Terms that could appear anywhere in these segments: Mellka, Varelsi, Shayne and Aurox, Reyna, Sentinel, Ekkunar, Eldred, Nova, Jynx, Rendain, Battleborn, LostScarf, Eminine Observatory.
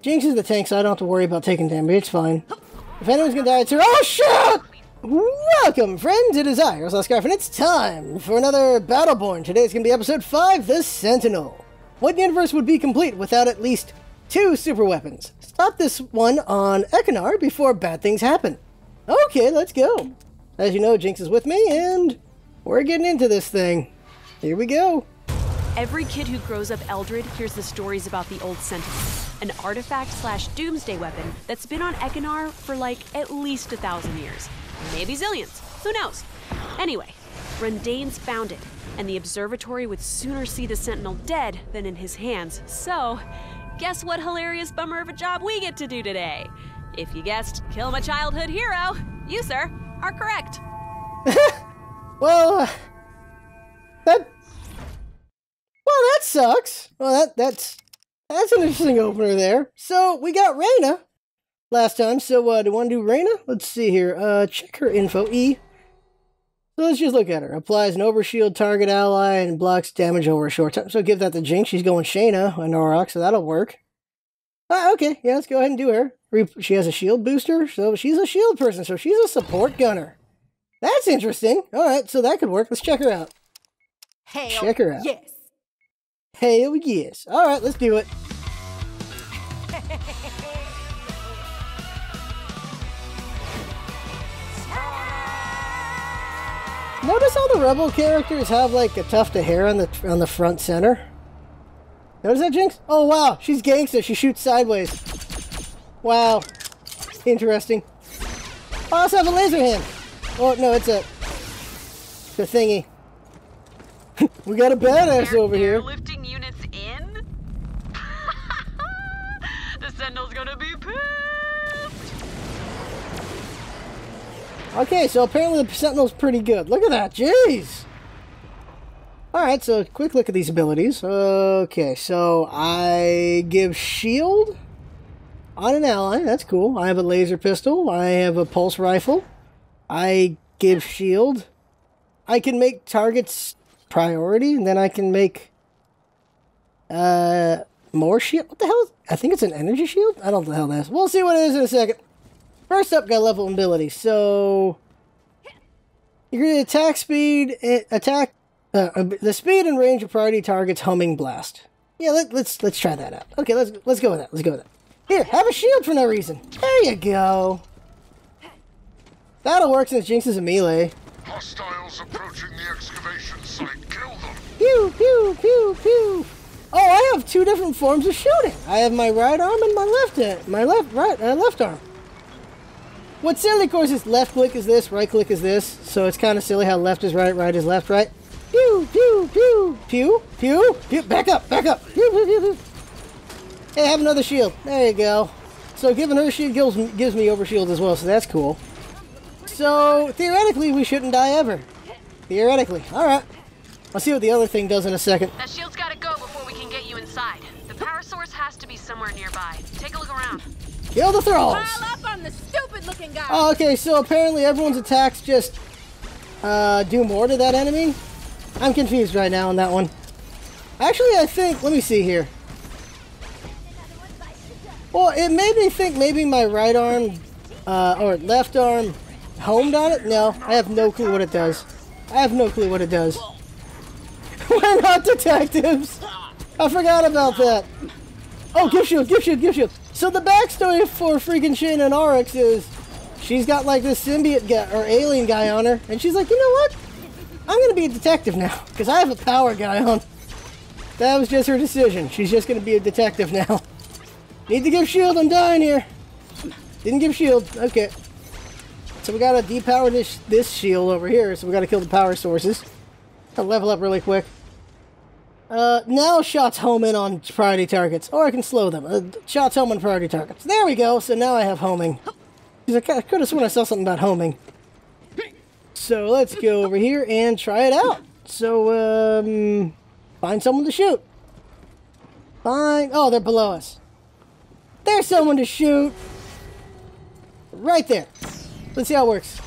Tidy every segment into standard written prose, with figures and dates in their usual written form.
Jynx is the tank, so I don't have to worry about taking damage. It's fine. If anyone's gonna die, it's her. Oh, shit! Welcome, friends! It is I, LostScarf, and it's time for another Battleborn. Today's gonna be episode 5, The Sentinel. What universe would be complete without at least 2 super weapons? Stop this one on Ekkunar before bad things happen. Okay, let's go. As you know, Jynx is with me, and we're getting into this thing. Here we go. Every kid who grows up Eldred hears the stories about the old Sentinel, an artifact/doomsday weapon that's been on Ekkunar for like at least 1,000 years. Maybe zillions, who knows? Anyway, Rendain's found it, and the observatory would sooner see the Sentinel dead than in his hands, so guess what hilarious bummer of a job we get to do today? If you guessed, kill my childhood hero, you, sir, are correct. Well, that sucks. Well, that's an interesting opener there. So, we got Reyna last time, so do you want to do Reyna? Let's see here. Check her info. E. So let's just look at her. Applies an overshield target ally and blocks damage over a short time. So give that to Jynx. She's going Shayne and Aurox, so that'll work. Okay, yeah, let's go ahead and do her. She has a shield booster, so she's a shield person, so she's a support gunner. That's interesting. Alright, so that could work. Let's check her out. Hell, check her out. Yes. Hell yes. Alright, let's do it. Notice how the rebel characters have like a tuft of hair on the front center. Notice that, Jynx? Oh wow, she's gangsta. She shoots sideways. Wow, interesting. I also have a laser hand. Oh no, it's a thingy. We got a badass over here. Lifting units in. The Sentinel's gonna be pissed. Okay, so apparently the Sentinel's pretty good. Look at that, jeez. All right, so quick look at these abilities. Okay, so I give shield on an ally. That's cool. I have a laser pistol. I have a pulse rifle. I give shield. I can make targets priority, and then I can make more shield. What the hell is, I think it's an energy shield? I don't know what the hell that is. We'll see what it is in a second. First up, got level ability. So you're gonna the speed and range of priority targets humming blast. Yeah, let's try that out. Okay, let's go with that. Let's go with that. Here, have a shield for no reason. There you go. That'll work since Jynx is a melee. Hostiles approaching the excavation site. Kill them. Pew, pew, pew, pew. Oh, I have 2 different forms of shooting. I have my right arm and my left hand. My left arm. What's silly, of course, is left click is this, right click is this. So it's kind of silly how left is right, right is left, right. Pew, pew, pew, pew, pew, pew. Back up, back up. Pew, pew, pew, pew. Hey, I have another shield. There you go. So giving her shield gives me over shield as well, so that's cool. So, theoretically, we shouldn't die ever. Theoretically. Alright. I'll see what the other thing does in a second. That shield's gotta go before we can get you inside. The power source has to be somewhere nearby. Take a look around. Kill the thralls! Pile up on the stupid-looking guy! Oh, okay, so apparently everyone's attacks just do more to that enemy? I'm confused right now on that one. Actually, I think... Let me see here. Well, it made me think maybe my right arm or left arm homed on it? No, I have no clue what it does. I have no clue what it does. We're not detectives! I forgot about that. Oh, give shield, give shield, give shield. So the backstory for freaking Shayne and Aurox is she's got like this symbiote guy or alien guy on her, and she's like, you know what? I'm gonna be a detective now, because I have a power guy on. That was just her decision. She's just gonna be a detective now. Need to give shield, I'm dying here. Didn't give shield, okay. So we gotta depower this shield over here, so we gotta kill the power sources. Gotta level up really quick. Now shots home in on priority targets, or I can slow them. Shots home on priority targets. There we go, so now I have homing. I could have sworn I saw something about homing. So let's go over here and try it out. So, find someone to shoot. Find, oh, they're below us. There's someone to shoot. Right there. Let's see how it works.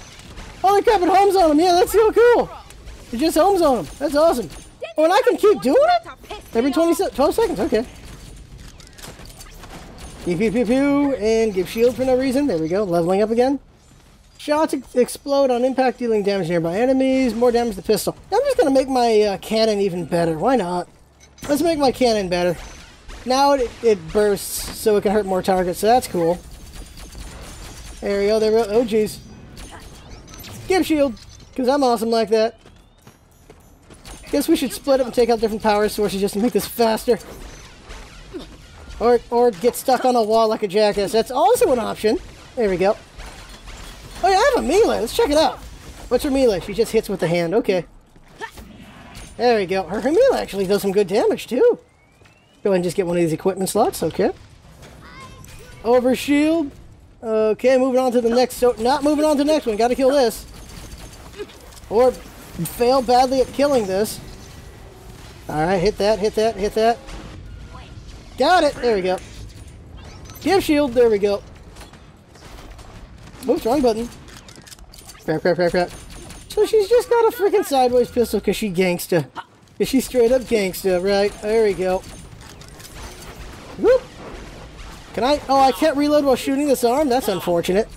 Holy crap, it homes on him. Yeah, that's so cool. It just homes on him. That's awesome. Oh, and I can keep doing it? Every 12 seconds. Okay. Pew, pew, pew, pew, and give shield for no reason. There we go, leveling up again. Shots explode on impact, dealing damage to nearby enemies. More damage to the pistol. I'm just going to make my cannon even better. Why not? Let's make my cannon better. Now it bursts, so it can hurt more targets, so that's cool. There we go, there we go. Oh, jeez. Give shield, because I'm awesome like that. Guess we should split up and take out different power sources just to make this faster. Or get stuck on a wall like a jackass. That's also an option. There we go. Oh yeah, I have a melee. Let's check it out. What's her melee? She just hits with the hand. Okay. There we go. Her melee actually does some good damage too. Go ahead and just get one of these equipment slots. Okay. Over shield. Okay, moving on to the next. So not moving on to the next one. Got to kill this. Or fail badly at killing this. All right, hit that. Hit that. Hit that. Got it! There we go. Give shield, there we go. Oops, wrong button. Crap, crap, crap, crap. So she's just got a freaking sideways pistol because she gangsta. Because she's straight up gangsta, right? There we go. Whoop! Can I? Oh, I can't reload while shooting this arm? That's unfortunate.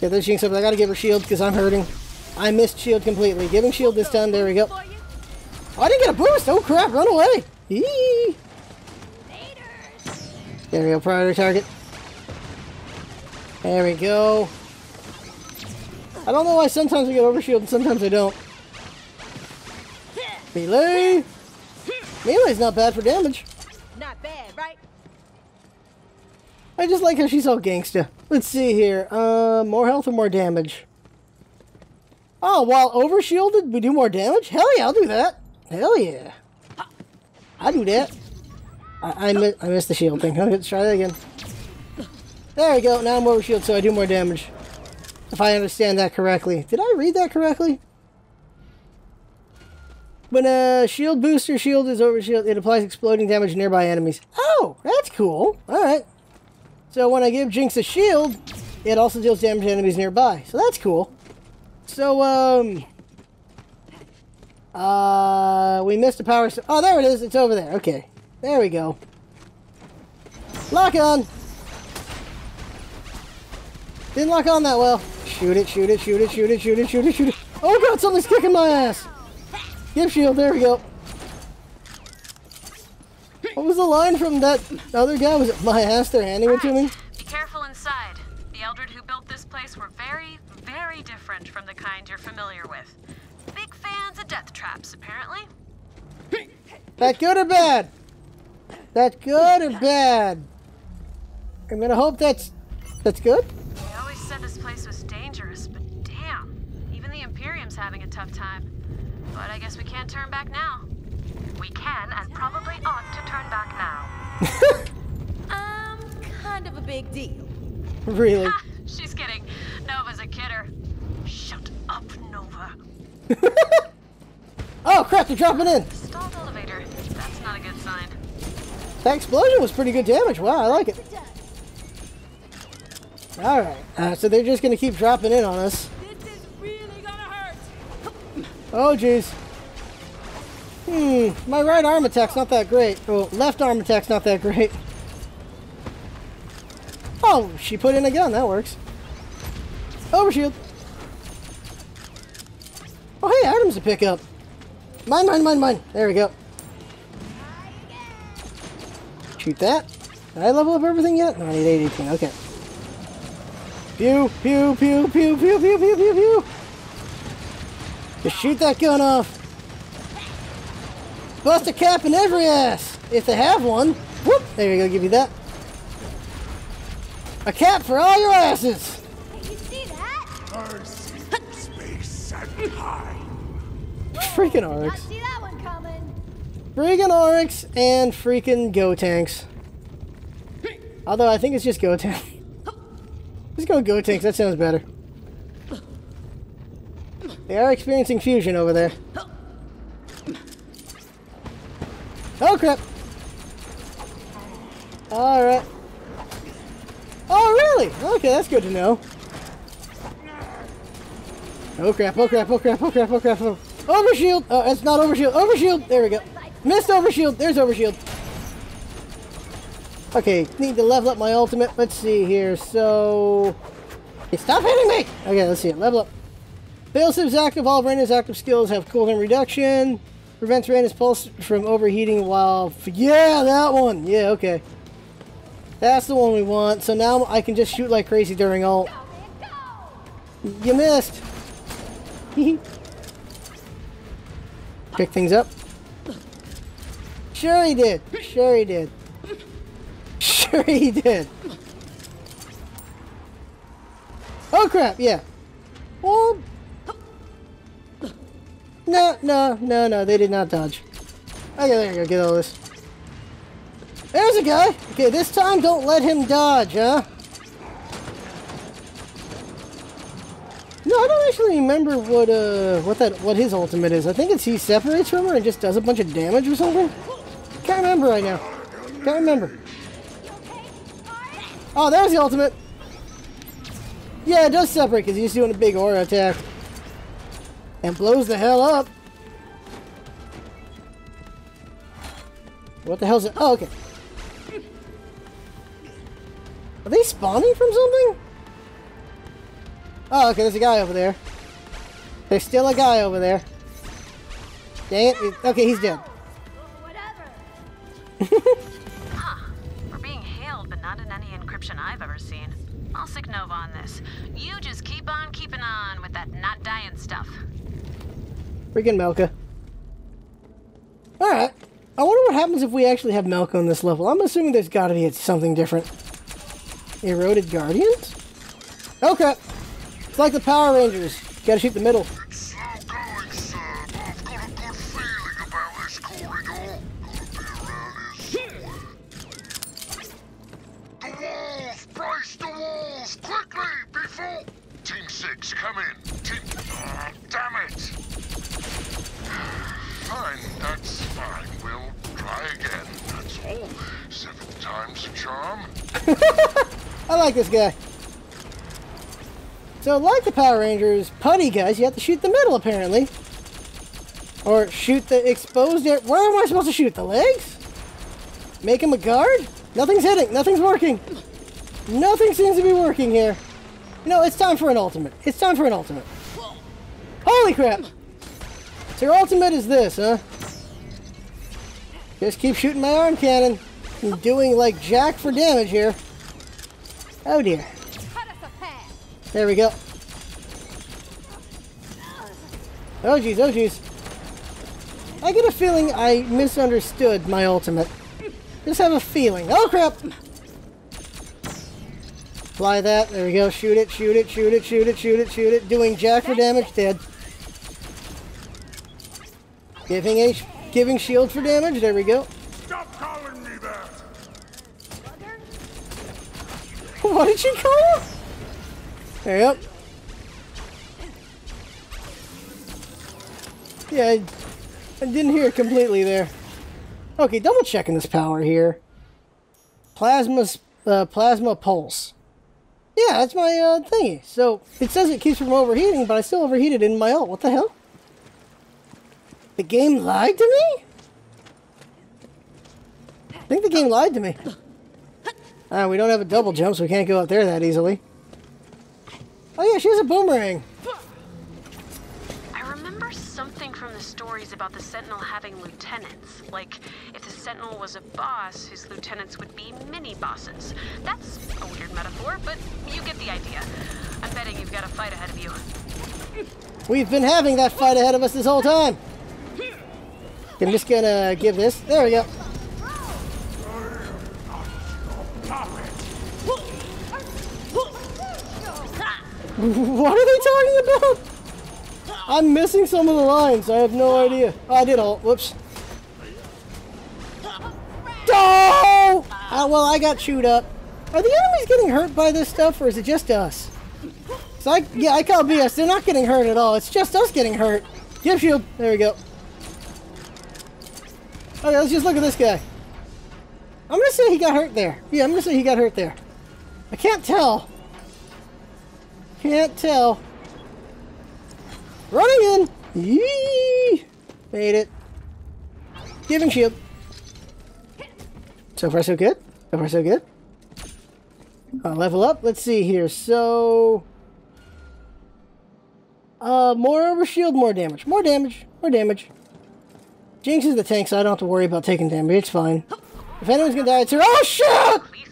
Get this Jynx up. I gotta give her shield because I'm hurting. I missed shield completely. Giving shield this time, there we go. Oh, I didn't get a boost! Oh crap, run away! Eee. There we go, priority target. There we go. I don't know why sometimes I get overshield and sometimes I don't. Melee! Melee's not bad for damage. Not bad, right? I just like how she's all gangsta. Let's see here. More health or more damage? Oh, while overshielded, we do more damage? Hell yeah, I'll do that. Hell yeah. I do that. I missed the shield thing. Let's try that again. There we go. Now I'm over shield, so I do more damage. If I understand that correctly. Did I read that correctly? When a shield booster shield is over shield, it applies exploding damage to nearby enemies. Oh, that's cool. Alright. So when I give Jynx a shield, it also deals damage to enemies nearby. So that's cool. So, we missed a power. Oh, there it is. It's over there. Okay. There we go. Lock on. Didn't lock on that well. Shoot it, shoot it, shoot it, shoot it, shoot it, shoot it, shoot it. Oh god, something's kicking my ass. Give shield. There we go. What was the line from that other guy? Was it my ass they're handing it to me? Be careful inside. The Eldred who built this place were very, very different from the kind you're familiar with. Big fans of death traps, apparently. That good or bad? That good or bad? I'm gonna hope that's good. They always said this place was dangerous, but damn, even the Imperium's having a tough time. But I guess we can't turn back now. We can and probably ought to turn back now. Kind of a big deal. Really? She's kidding. Nova's a kidder. Shut up, Nova. Oh crap, they're dropping in. Stalled elevator. That's not a good sign. That explosion was pretty good damage. Wow, I like it. Alright, so they're just gonna keep dropping in on us. This is really gonna hurt. Oh jeez. My right arm attack's not that great. Oh, left arm attack's not that great. Oh, she put in a gun, that works. Overshield. Oh, hey, items to pick up. Mine, mine, mine, mine. There we go. Shoot that. Did I level up everything yet? No, I need 818. Okay. Pew, pew, pew, pew, pew, pew, pew, pew, pew. Just shoot that gun off. Bust a cap in every ass. If they have one. Whoop. There we go. Give you that. A cap for all your asses. Hey, you see that? Freaking Aurox. See that one coming. Freaking Aurox and freaking Go Tanks. Although I think it's just Go Tanks. Let's go Go Tanks, that sounds better. They are experiencing fusion over there. Oh crap. Alright. Oh really? Okay, that's good to know. Oh crap, oh crap, oh crap, oh crap, oh crap, oh crap. Overshield! Oh, that's not overshield. Overshield! There we go. Missed overshield. There's overshield. Okay, need to level up my ultimate. Let's see here. So... Hey, stop hitting me! Okay, let's see it. Level up. Failsafe's active. All of Reyna's active skills have cooldown reduction. Prevents Reyna's pulse from overheating while... Yeah, that one! Yeah, okay. That's the one we want. So now I can just shoot like crazy during ult. You missed! Pick things up. Sure he did. Sure he did. Sure he did. Oh crap, yeah. Well, no, they did not dodge. Okay, there you go, get all this. There's a guy! Okay, this time don't let him dodge, huh? No, I don't actually remember what his ultimate is. I think it's he separates from her and just does a bunch of damage or something. Can't remember right now. Can't remember. Oh, there's the ultimate. Yeah, it does separate because he's doing a big aura attack. And blows the hell up. What the hell's it? Oh, okay. Are they spawning from something? Oh, okay, there's a guy over there. There's still a guy over there. Dang it. Okay, he's dead. Whatever. Huh. We're being hailed, but not in any encryption I've ever seen. I'll sic Nova on this. You just keep on keeping on with that not dying stuff. Freaking Mellka. Alright. I wonder what happens if we actually have Mellka on this level. I'm assuming there's gotta be something different. Eroded Guardians? Oh crap. It's like the Power Rangers. You gotta shoot the middle. It's so going, son. I've got a good feeling about this corridor. Gotta be around here somewhere. The walls! Brace the walls! Quickly, before... Team 6, come in. Team... Oh, damn it! Fine, that's fine. We'll try again. That's all. 7th time's a charm. I like this guy. So, like the Power Rangers, putty guys, you have to shoot the middle, apparently. Or shoot the exposed air. Where am I supposed to shoot? The legs? Make him a guard? Nothing's hitting. Nothing's working. Nothing seems to be working here. No, it's time for an ultimate. It's time for an ultimate. Holy crap! So your ultimate is this, huh? Just keep shooting my arm cannon. I'm doing, like, jack for damage here. Oh, dear. There we go. Oh jeez, oh jeez. I get a feeling I misunderstood my ultimate. Just have a feeling. Oh crap! Fly that, there we go. Shoot it, shoot it, shoot it, shoot it, shoot it, shoot it. Doing jack for damage, dead. Giving shield for damage, there we go. Stop calling me that! What did she call us? There you go. Yeah, I didn't hear it completely there. Okay, double checking this power here. Plasma pulse. Yeah, that's my thingy. So it says it keeps from overheating, but I still overheated in my ult. What the hell? The game lied to me? I think the game lied to me. We don't have a double jump, so we can't go up there that easily. Oh yeah, she has a boomerang. I remember something from the stories about the Sentinel having lieutenants. Like, if the Sentinel was a boss, his lieutenants would be mini-bosses. That's a weird metaphor, but you get the idea. I'm betting you've got a fight ahead of you. We've been having that fight ahead of us this whole time. I'm just gonna give this. There we go. What are they talking about? I'm missing some of the lines. I have no idea. Oh, I did ult. Whoops. Oh! Well, I got chewed up. Are the enemies getting hurt by this stuff, or is it just us? So I call BS. They're not getting hurt at all. It's just us getting hurt. Give shield. There we go. Okay, let's just look at this guy. I'm gonna say he got hurt there. Yeah, I'm gonna say he got hurt there. I can't tell. Can't tell. Running in! Yee! Made it. Giving shield. So far so good. So far, so good. Level up. Let's see here. So... more over shield, more damage. More damage. More damage. Jynx is the tank, so I don't have to worry about taking damage. It's fine. If anyone's gonna die, it's her. Oh, shit!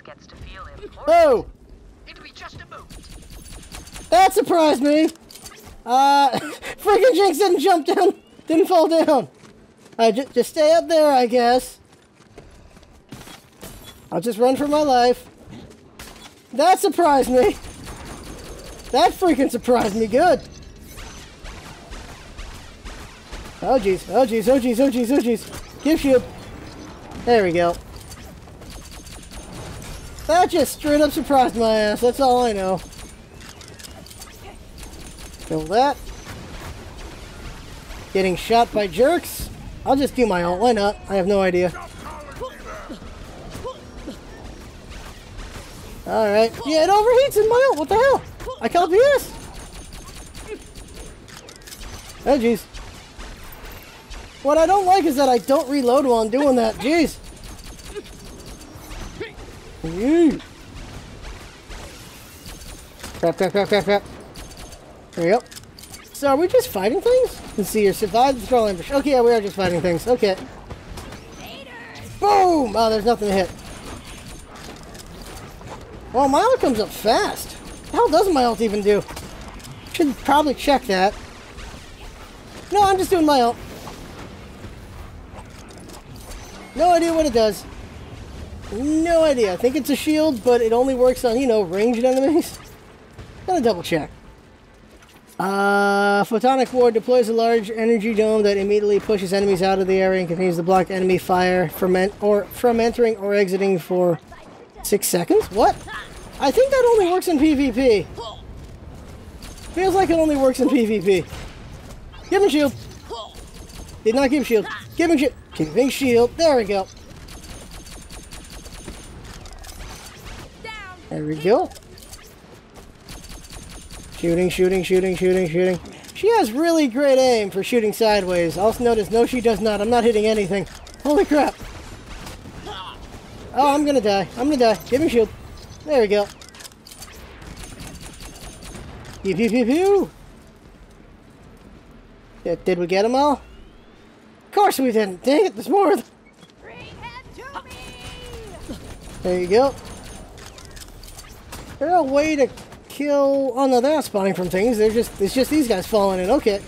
Gets to feel oh! That surprised me! Freaking Jynx didn't jump down. Didn't fall down. I just stay up there, I guess. I'll just run for my life. That surprised me. That freaking surprised me good. Oh jeez, oh jeez, oh jeez, oh jeez, oh jeez. Give shield. There we go. That just straight up surprised my ass, that's all I know. Kill that. Getting shot by jerks. I'll just do my ult, why not? I have no idea. Alright. Yeah, it overheats in my ult, what the hell? I can't do this! Oh jeez. What I don't like is that I don't reload while I'm doing that. Jeez. Ooh. Crap, crap, crap, crap, crap. There we go. So are we just fighting things? Let's see here. Survive the troll ambush. Okay, yeah, we are just fighting things. Okay. Boom! Oh, there's nothing to hit. Well, my ult comes up fast. What the hell does my ult even do? Should probably check that. No, I'm just doing my ult. No idea what it does. No idea. I think it's a shield, but it only works on, you know, ranged enemies. Gotta double check. Photonic Ward deploys a large energy dome that immediately pushes enemies out of the area and continues to block enemy fire from entering or exiting for 6 seconds? What? I think that only works in PvP. Feels like it only works in PvP. Give him shield. Did not give shield. Give him shield. Giving shield. There we go. There we go. Shooting, shooting, shooting, shooting, shooting. She has really great aim for shooting sideways. Also notice, no she does not. I'm not hitting anything. Holy crap. Oh, I'm gonna die. I'm gonna die. Give him shield. There we go. Pew, pew, pew, pew. Yeah, did we get them all? Of course we didn't. Dang it, there's more. There you go. Is there a way to kill? Oh no, they're not spawning from things. They're just, it's just these guys falling in. Okay.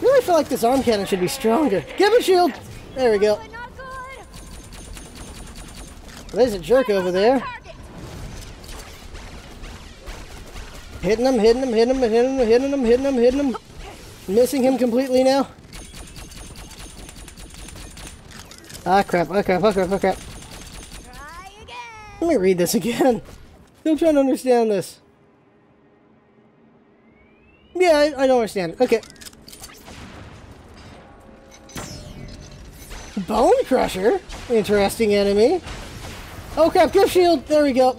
Really feel like this arm cannon should be stronger. Give it shield. There we go. There's a jerk over there. Hitting him, hitting him, hitting him, hitting him, hitting him, hitting him, hitting him. Missing him completely now. Ah crap, ah crap, ah crap, ah crap. Let me read this again. Still trying to understand this. Yeah, I don't understand it. Okay. Bone Crusher? Interesting enemy. Oh crap, gift shield! There we go.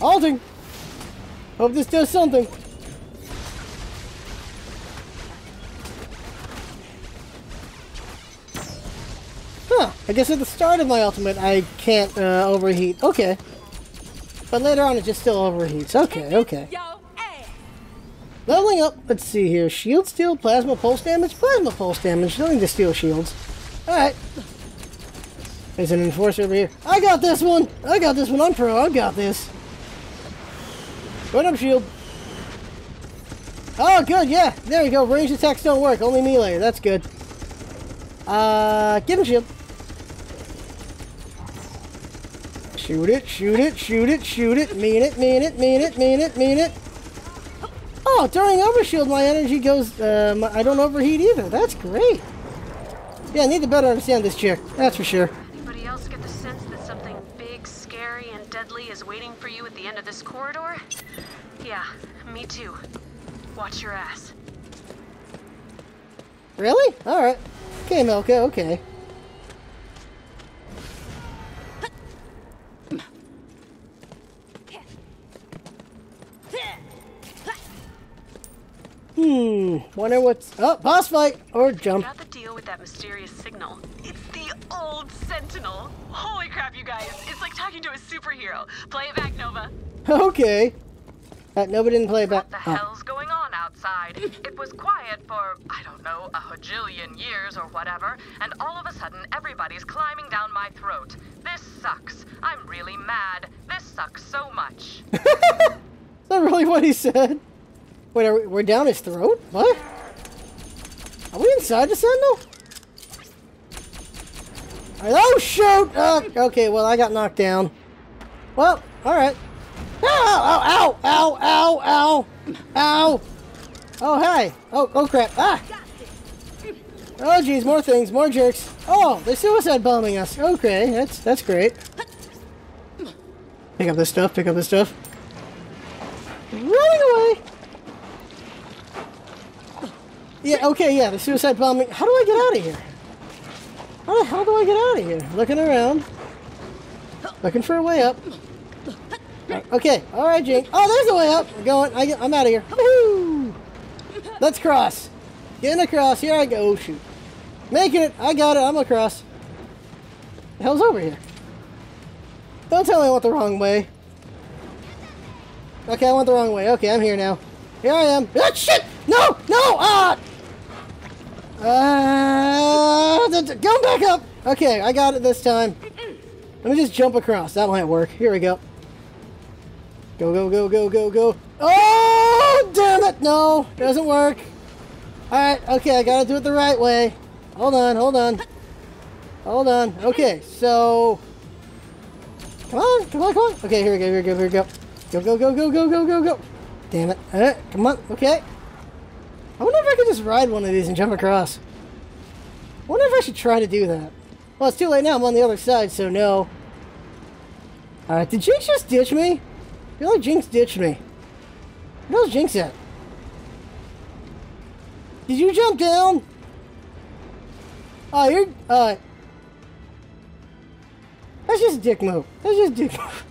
Alting! Hope this does something. Huh, I guess at the start of my ultimate I can't overheat. Okay. But later on it just still overheats. Okay, okay. Leveling up, let's see here. Shield steal, plasma pulse damage. Plasma pulse damage, don't need to steal shields. Alright. There's an enforcer over here. I got this one! I got this one, I'm pro, I got this. Run up shield. Oh, good, yeah. There we go. Ranged attacks don't work. Only melee. That's good. Give him shield. Shoot it, shoot it, shoot it, shoot it. Mean it, mean it, mean it, mean it, mean it. Oh, during overshield, my energy goes... I don't overheat either. That's great. Yeah, I need to better understand this chick. That's for sure. Anybody else get the sense that something big, scary, and deadly is waiting for you at the end of this corridor? Yeah, me too. Watch your ass. Really? Alright. Okay, Mellka, okay. Wonder what's up. Oh, boss fight or jump. Got the deal with that mysterious signal. It's the old Sentinel. Holy crap, you guys! It's like talking to a superhero. Play it back, Nova. Okay. Nova didn't play it back. What the hell's going on outside? It was quiet for I don't know a hajillion years or whatever, and all of a sudden everybody's climbing down my throat. This sucks. I'm really mad. This sucks so much. Is that really what he said? Wait, are we're down his throat? What? Are we inside the Sentinel? Oh, shoot! Okay, well, I got knocked down. Well, alright. Ow! Ow! Ow! Ow! Ow! Ow! Oh, hi! Oh, oh, crap! Ah! Oh, geez, more things, more jerks. Oh, they're suicide bombing us. Okay, that's great. Pick up this stuff. Pick up this stuff. Running away. Yeah, okay, yeah, the suicide bombing. How do I get out of here? How the hell do I get out of here? Looking around. Looking for a way up. Okay, alright, Jynx. Oh, there's a way up! We're going. I'm out of here. Woohoo! Let's cross. Getting across. Here I go. Oh, shoot. Making it. I got it. I'm across. The hell's over here? Don't tell me I went the wrong way. Okay, I went the wrong way. Okay, I'm here now. Here I am. Ah, shit! No! No! Ah! Go back up! Okay, I got it this time. Let me just jump across. That might work. Here we go. Go, go, go, go, go, go. Oh, damn it! No, doesn't work. Alright, okay, I gotta do it the right way. Hold on, hold on. Hold on. Okay, so... Come on, come on, come on. Okay, here we go, here we go, here we go. Go, go, go, go, go, go, go, go. Damn it. Alright, come on. Okay. I wonder if I could just ride one of these and jump across. I wonder if I should try to do that. Well, it's too late now. I'm on the other side, so no. Alright, did Jynx just ditch me? I feel like Jynx ditched me. Where's Jynx at? Did you jump down? Oh, you're... That's just a dick move. That's just a dick move.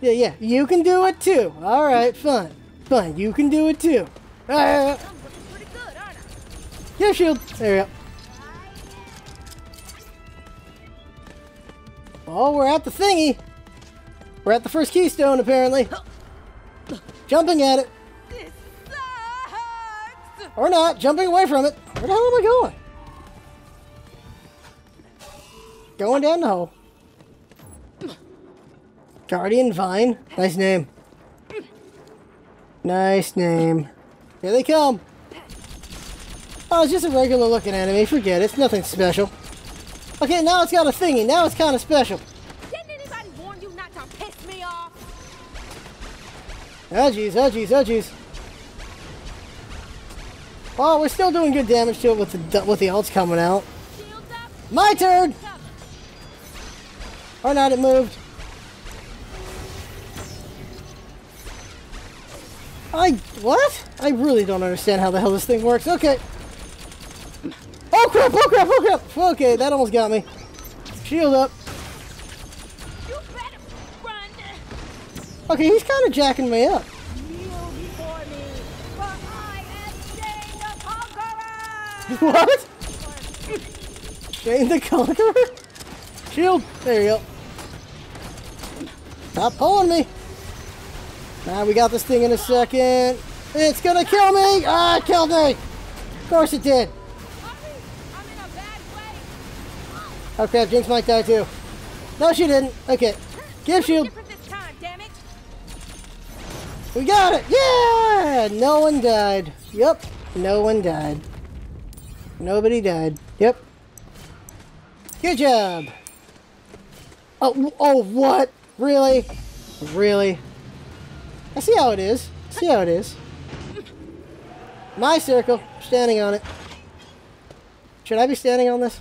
Yeah, yeah. You can do it, too. Alright, fine. Fine. You can do it, too. Alright. Yeah, shield. There you go. Oh, we're at the thingy. We're at the first keystone, apparently. Jumping at it. This sucks. Or not. Jumping away from it. Where the hell am I going? Going down the hole. Guardian Vine. Nice name. Nice name. Here they come. Oh, it's just a regular looking enemy. Forget it. It's nothing special. Okay, now it's got a thingy. Now it's kind of special. Oh jeez, oh jeez, oh jeez. Oh, we're still doing good damage to it with the ults coming out. My turn! Or not, it moved. What? I really don't understand how the hell this thing works. Okay. Oh crap, oh crap, oh crap! Okay, that almost got me. Shield up. Okay, he's kind of jacking me up. Kneel before me, for I am Shayne the Conqueror! What? Shayne the Conqueror? Shield! There you go. Stop pulling me! Now we got this thing in a second. It's gonna kill me! Ah, it killed me! Of course it did. I'm in a bad way. Oh crap, Jynx might die too. No, she didn't. Okay. Give shield. We got it! Yeah! No one died. Yep. No one died. Nobody died. Yep. Good job! Oh, oh, what? Really? Really? I see how it is. See how it is. My circle. Standing on it. Should I be standing on this?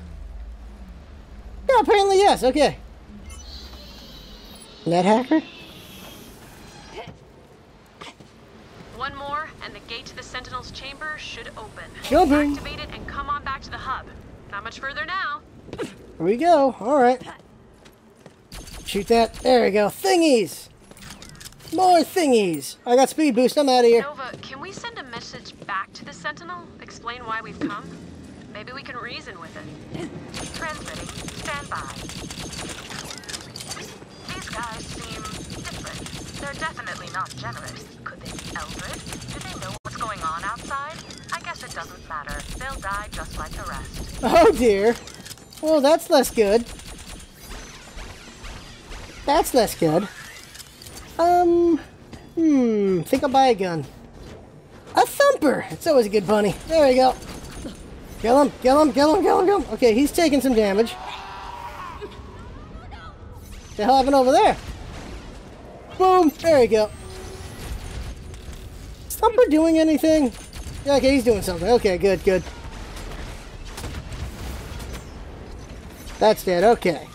Yeah, apparently yes. Okay. NetHacker? One more, and the gate to the Sentinel's chamber should open. Jumping. Activate it and come on back to the hub. Not much further now. Here we go. All right. Shoot that. There we go. Thingies. More thingies! I got speed boost, I'm out of here. Nova, can we send a message back to the Sentinel? Explain why we've come? Maybe we can reason with it. Transmitting, stand by. These guys seem different. They're definitely not generous. Could they be Eldred? Do they know what's going on outside? I guess it doesn't matter. They'll die just like the rest. Oh dear. Well, that's less good. That's less good. Think I'll buy a gun. A thumper! It's always a good bunny. There we go. Kill him, kill him, kill him, kill him, kill him. Okay, he's taking some damage. What the hell happened over there? Boom! There we go. Is Thumper doing anything? Yeah, okay, he's doing something. Okay, good, good. That's dead, okay.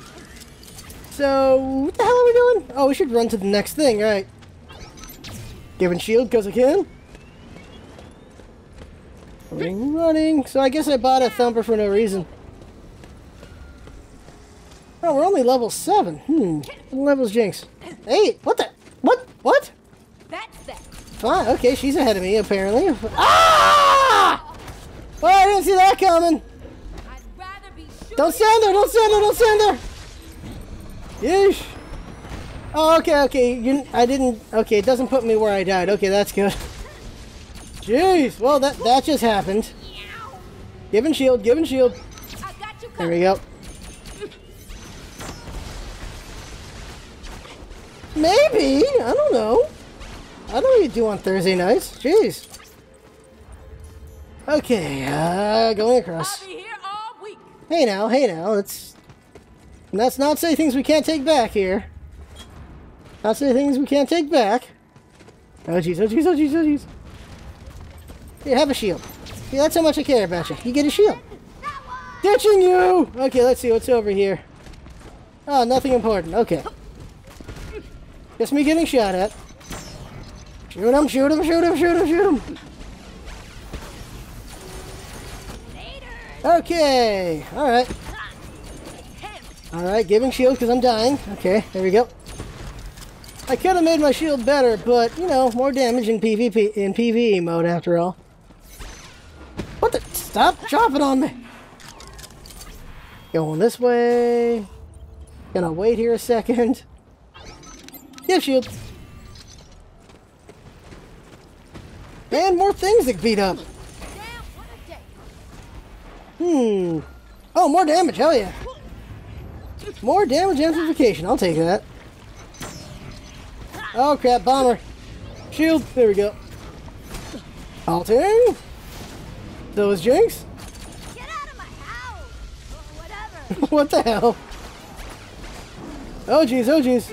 So, what the hell are we doing? Oh, we should run to the next thing, right? Giving shield because I can. Running. So I guess I bought a thumper for no reason. Oh, we're only level 7. What level's Jynx? 8. What the? What? What? That's that. Fine. Okay, she's ahead of me apparently. Ah! Well, I didn't see that coming. I'd rather be sure. Don't stand there. Don't stand there. Don't stand there. Yeesh. Oh, okay, okay. Okay, it doesn't put me where I died. Okay, that's good. Jeez. Well, that just happened. Giving shield. Giving shield. There we go. Maybe. I don't know. I don't know what you do on Thursday nights. Jeez. Okay. Going across. I'll be here all week. Hey now. Hey now. Let's not say things we can't take back here. Not say things we can't take back. Oh jeez, oh jeez, oh jeez, oh jeez. Here, have a shield. Yeah, that's how much I care about you. You get a shield. Ditching you! Okay, let's see what's over here. Oh, nothing important. Okay. Just me getting shot at. Shoot him, shoot him, shoot him, shoot him, shoot him. Okay, alright. Alright, giving shield because I'm dying. Okay, there we go. I could have made my shield better, but, you know, more damage in PvP, in PvE mode after all. What the? Stop chopping on me! Going this way. Gonna wait here a second. Give shield. And more things to beat up. Oh, more damage, hell yeah. More damage amplification, I'll take that. Oh crap, bomber. Shield, there we go. Alting. That was Jynx. Get out of my house! Or whatever. What the hell? Oh jeez, oh jeez.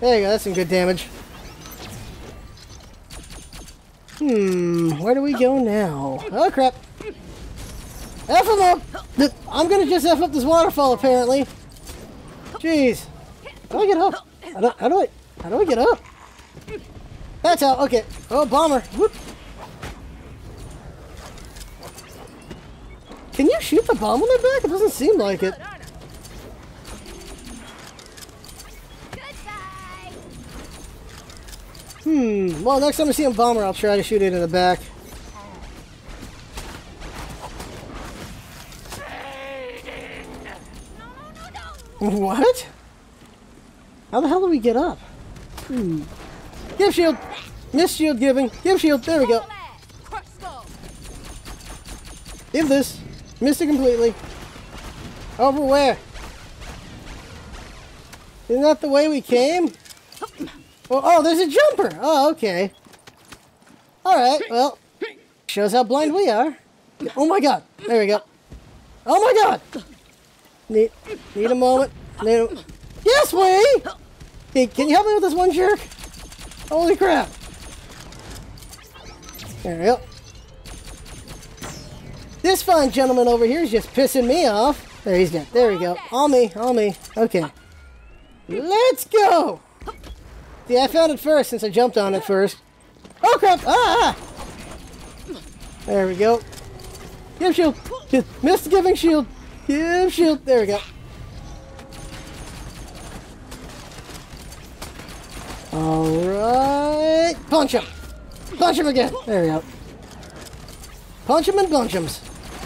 There you go, that's some good damage. Where do we go now? Oh crap. F him up! I'm gonna just F up this waterfall, apparently. Jeez. How do I get up? How do I get up? That's how, okay. Oh, bomber. Whoop. Can you shoot the bomb on their back? It doesn't seem like it. Well, next time I see a bomber, I'll try to shoot it in the back. What? How the hell do we get up? Give shield! Miss shield giving! Give shield! There we go! Give this! Missed it completely! Over where? Isn't that the way we came? Oh, there's a jumper! Oh, okay. Alright, well. Shows how blind we are. Oh my god! There we go. Oh my god! Need a moment. Yes, we! Hey, can you help me with this one jerk? Holy crap. There we go. This fine gentleman over here is just pissing me off. There, he's dead. There we go. On me, on me. Okay. Let's go! See, I found it first since I jumped on it first. Oh, crap! Ah! There we go. Give shield! Missed giving shield! Give shield! There we go. Alright. Punch him. Punch him again. There we go. Punch him and bunch him.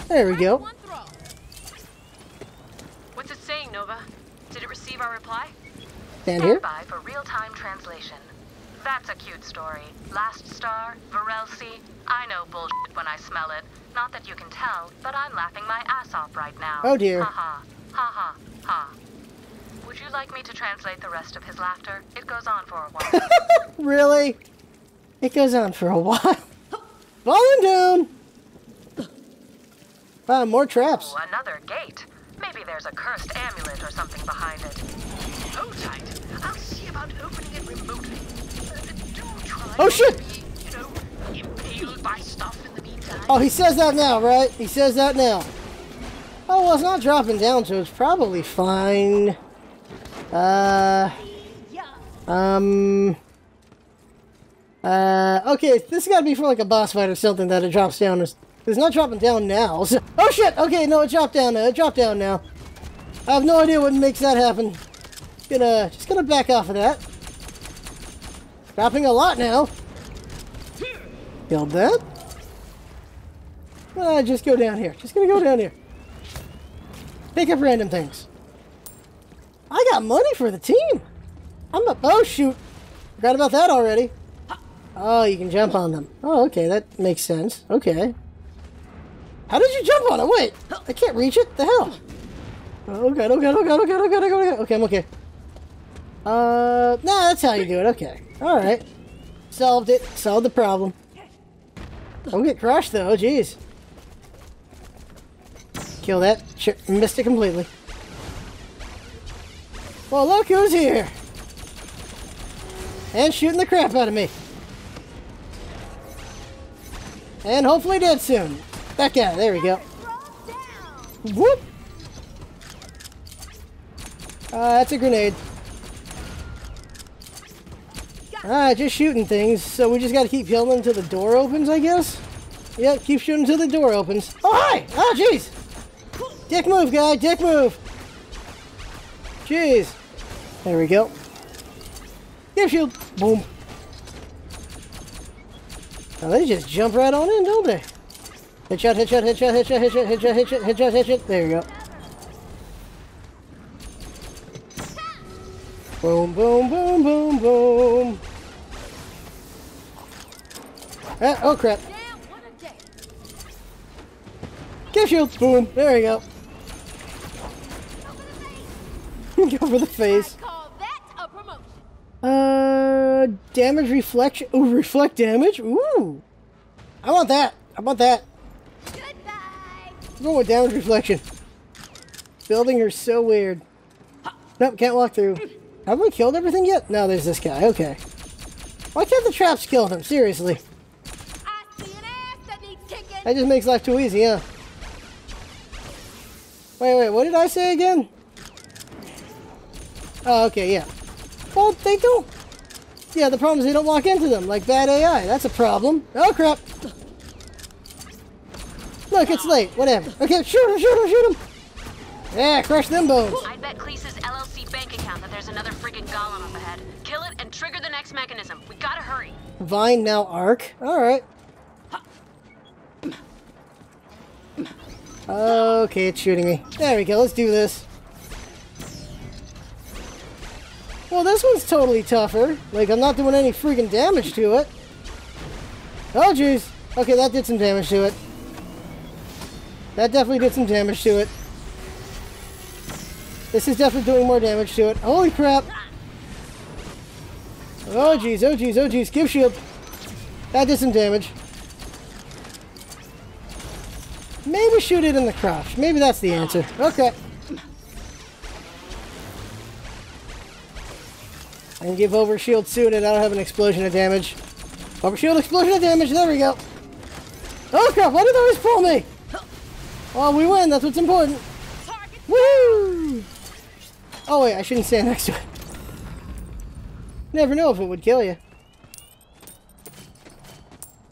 There we go. What's it saying, Nova? Did it receive our reply? Stand here. By for real-time translation. That's a cute story. Last Star, Varelsi. I know bullshit when I smell it. Not that you can tell, but I'm laughing my ass off right now. Oh dear. Ha ha. Ha ha. Ha. Would you like me to translate the rest of his laughter? It goes on for a while. Really? It goes on for a while. Falling down. Ah, more traps. Oh, another gate. Maybe there's a cursed amulet or something behind it. Hold tight. I'll see about opening it remotely. Do try. Oh shit! Be, impaled by stuff in the meantime. Oh, he says that now, right? He says that now. Oh, well, it's not dropping down, so it's probably fine. Okay, this has got to be for like a boss fight or something that it drops down. It's not dropping down now. So, oh shit! Okay, no, it dropped down now. It dropped down now. I have no idea what makes that happen. Just gonna back off of that. Dropping a lot now. Killed that. Just go down here. Just gonna go down here. Pick up random things. I got money for the team. Oh shoot! Forgot about that already. Oh, you can jump on them. Oh, okay, that makes sense. Okay. How did you jump on it? Wait! I can't reach it! The hell? Oh god, oh god, oh god, oh god, oh god, oh god, oh god. Okay, I'm okay. Nah, that's how you do it. Okay. Alright. Solved it. Solved the problem. Don't get crushed though, jeez. Kill that. Sure, missed it completely. Well, look who's here! And shooting the crap out of me. And hopefully dead soon. That guy, there we go. Whoop! That's a grenade. Just shooting things, so we just gotta keep killing them until the door opens, I guess? Yep, keep shooting until the door opens. Oh, hi! Oh, jeez! Dick move, guy, dick move! Jeez. There we go. Give shield! Boom. Now they just jump right on in, don't they? Headshot, headshot, headshot, headshot, headshot, headshot, headshot, headshot, headshot. There you go. Boom, boom, boom, boom, boom. Ah, oh crap. Give shield. Boom. There you go. Go for the face. Damage reflection. Ooh, reflect damage. Ooh. I want that. I want that. Goodbye. Going with damage reflection. Building are so weird. Nope, can't walk through. Have we killed everything yet? No, there's this guy. Okay. Why can't the traps kill him? Seriously. That just makes life too easy, huh? Wait, what did I say again? Oh, okay, yeah. Well, they don't... Yeah, the problem is they don't walk into them, like bad AI. That's a problem. Oh, crap. Look, it's late. Whatever. Okay, shoot him, shoot him, shoot him. Yeah, crush them bones. I bet Cleese's LLC bank account that there's another freaking golem up ahead. Kill it and trigger the next mechanism. We gotta hurry. Vine now arc. Alright. Okay, it's shooting me. There we go, let's do this. Well, this one's totally tougher. Like, I'm not doing any freaking damage to it. Oh, jeez. Okay, that did some damage to it. That definitely did some damage to it. This is definitely doing more damage to it. Holy crap. Oh, jeez. Oh, jeez. Oh, jeez. Give shield. That did some damage. Maybe shoot it in the crotch. Maybe that's the answer. Okay. And give over shield soon, and I don't have an explosion of damage. Over shield, explosion of damage. There we go. Oh crap! Why did those pull me? Oh, we win. That's what's important. Woo! Oh wait, I shouldn't stand next to it. Never know if it would kill you.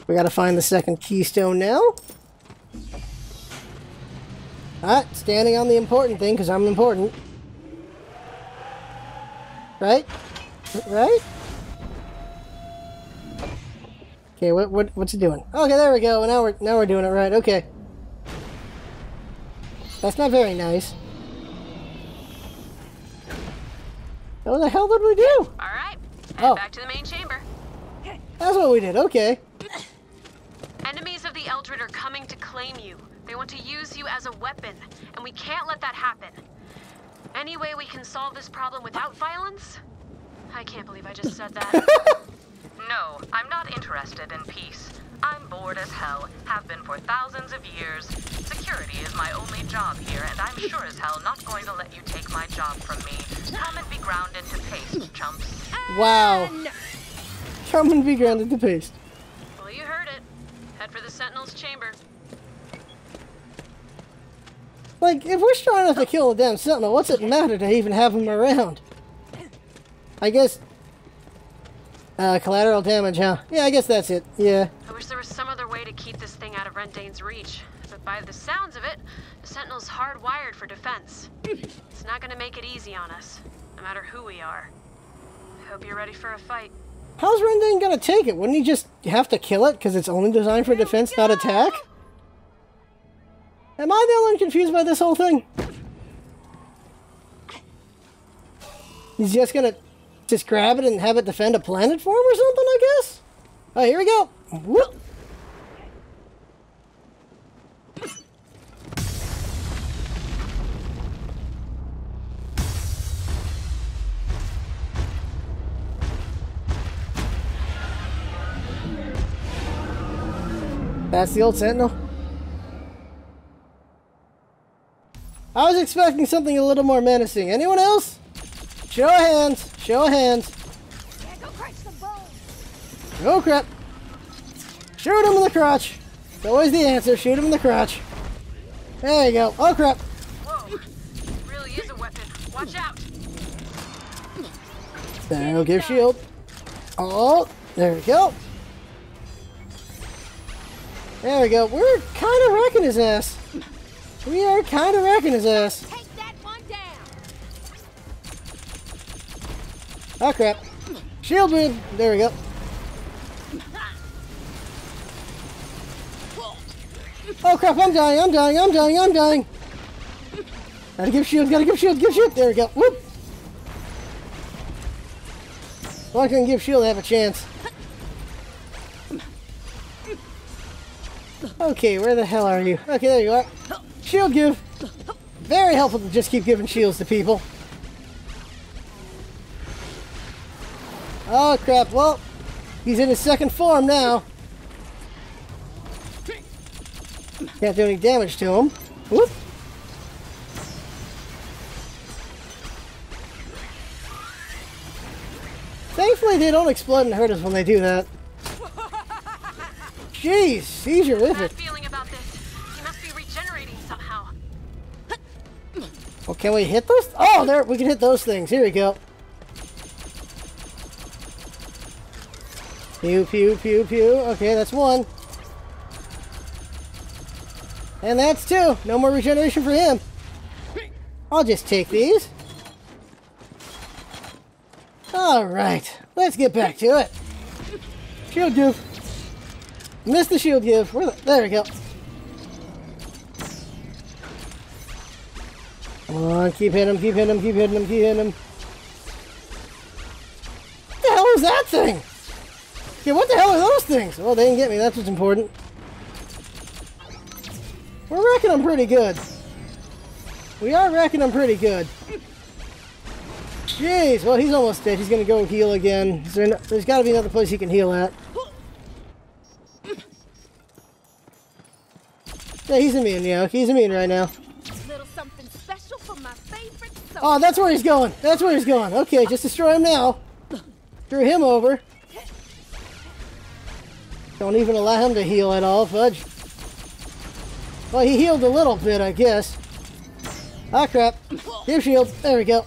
We gotta find the second keystone now. Alright, standing on the important thing because I'm important. Right? Right? Okay, what's it doing? Okay, there we go. Now we're doing it right. Okay. That's not very nice. What the hell did we do? All right. Oh. Back to the main chamber. That's what we did. Okay. Enemies of the Eldred are coming to claim you. They want to use you as a weapon, and we can't let that happen. Any way we can solve this problem without violence? I can't believe I just said that. No, I'm not interested in peace. I'm bored as hell, have been for thousands of years. Security is my only job here, and I'm sure as hell not going to let you take my job from me. Come and be ground into paste, chumps. Wow. Come and be ground into paste. Well, you heard it. Head for the Sentinel's chamber. Like, if we're strong enough to kill a damn Sentinel, what's it matter to even have him around? I guess... collateral damage, huh? Yeah, I guess that's it. Yeah. I wish there was some other way to keep this thing out of Rendain's reach. But by the sounds of it, the Sentinel's hardwired for defense. It's not gonna make it easy on us, no matter who we are. I hope you're ready for a fight. How's Rendain gonna take it? Wouldn't he just have to kill it because it's only designed for defense, not attack? Am I the only one confused by this whole thing? He's just gonna just grab it and have it defend a planet for him or something, I guess? Oh, here we go! Whoop. That's the old Sentinel. I was expecting something a little more menacing. Anyone else? Show of hands. Show of hands. Yeah, go crush the bone. Oh crap. Shoot him in the crotch. It's always the answer. Shoot him in the crotch. There you go. Oh crap. Whoa. It really is a weapon. Watch out. Now give shield. Oh, there we go. There we go. We're kind of wrecking his ass. We are kind of wrecking his ass. Take that one down. Oh crap. Shield win. There we go. Oh crap, I'm dying, I'm dying, I'm dying, I'm dying. Gotta give shield, gotta give shield, give shield. There we go. Whoop. One can give shield to have a chance. Okay, where the hell are you? Okay, there you are. Shield give. Very helpful to just keep giving shields to people. Oh crap, well, he's in his second form now. Can't do any damage to him. Whoop. Thankfully they don't explode and hurt us when they do that. Jeez, seizure with it. Well, can we hit those? Oh, there, we can hit those things. Here we go. Pew, pew, pew, pew. Okay, that's one. And that's two. No more regeneration for him. I'll just take these. Alright, let's get back to it. Shield give. Missed the shield give. There we go. Come on, keep hitting him, keep hitting him, keep hitting him, keep hitting him. What the hell was that thing? Yeah, what the hell are those things? Well, they didn't get me, that's what's important. We're wrecking them pretty good. We are wrecking them pretty good. Jeez, well, he's almost dead. He's going to go heal again. There's got to be another place he can heal at. Yeah, he's immune, yeah. He's immune right now. Oh, that's where he's going. That's where he's going. Okay, just destroy him now. Threw him over. Don't even allow him to heal at all, fudge. Well, he healed a little bit, I guess. Ah, crap. Give shield. There we go.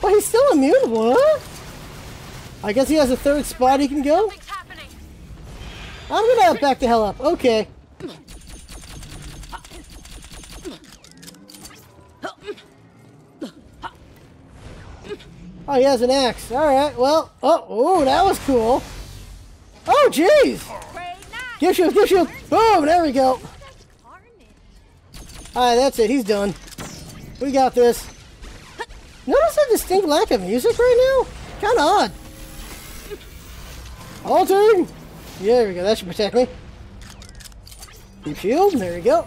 Well, he's still immutable, huh? I guess he has a third spot he can go. I'm gonna back the hell up. Okay. Oh, he has an axe. All right. Well. Oh, that was cool. Oh, jeez. Give shield. Give shield. Boom. There we go. All right. That's it. He's done. We got this. Notice a distinct lack of music right now. Kind of odd. Alting. Yeah, there we go. That should protect me. Deep shield. There we go.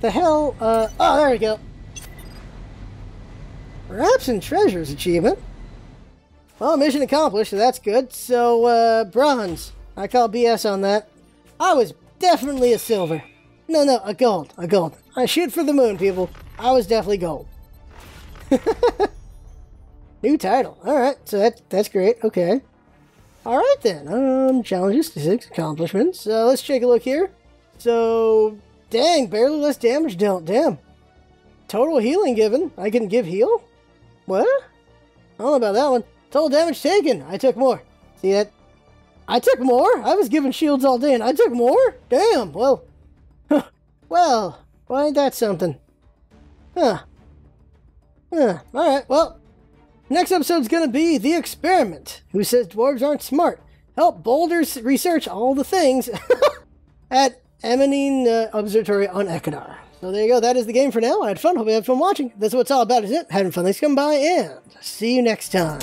The hell, oh, there we go. Wraps and treasures achievement. Well, mission accomplished, so that's good. So, bronze. I call BS on that. I was definitely a silver. No, a gold, a gold. I shoot for the moon, people. I was definitely gold. New title. Alright, so that's great, okay. Alright then, challenges to 6 accomplishments. So, let's take a look here. So... Dang, barely less damage dealt, damn. Total healing given. I can give heal? What? I don't know about that one. Total damage taken. I took more. See that? I took more? I was giving shields all day and I took more? Damn, well. Well, ain't that something? Huh. Alright, well. Next episode's gonna be The Experiment. Who says dwarves aren't smart? Help boulders research all the things at Eminine Observatory on Ekkunar. So there you go. That is the game for now. I had fun. Hope you had fun watching. That's what it's all about, isn't it? Having fun. Thanks for coming by, and see you next time.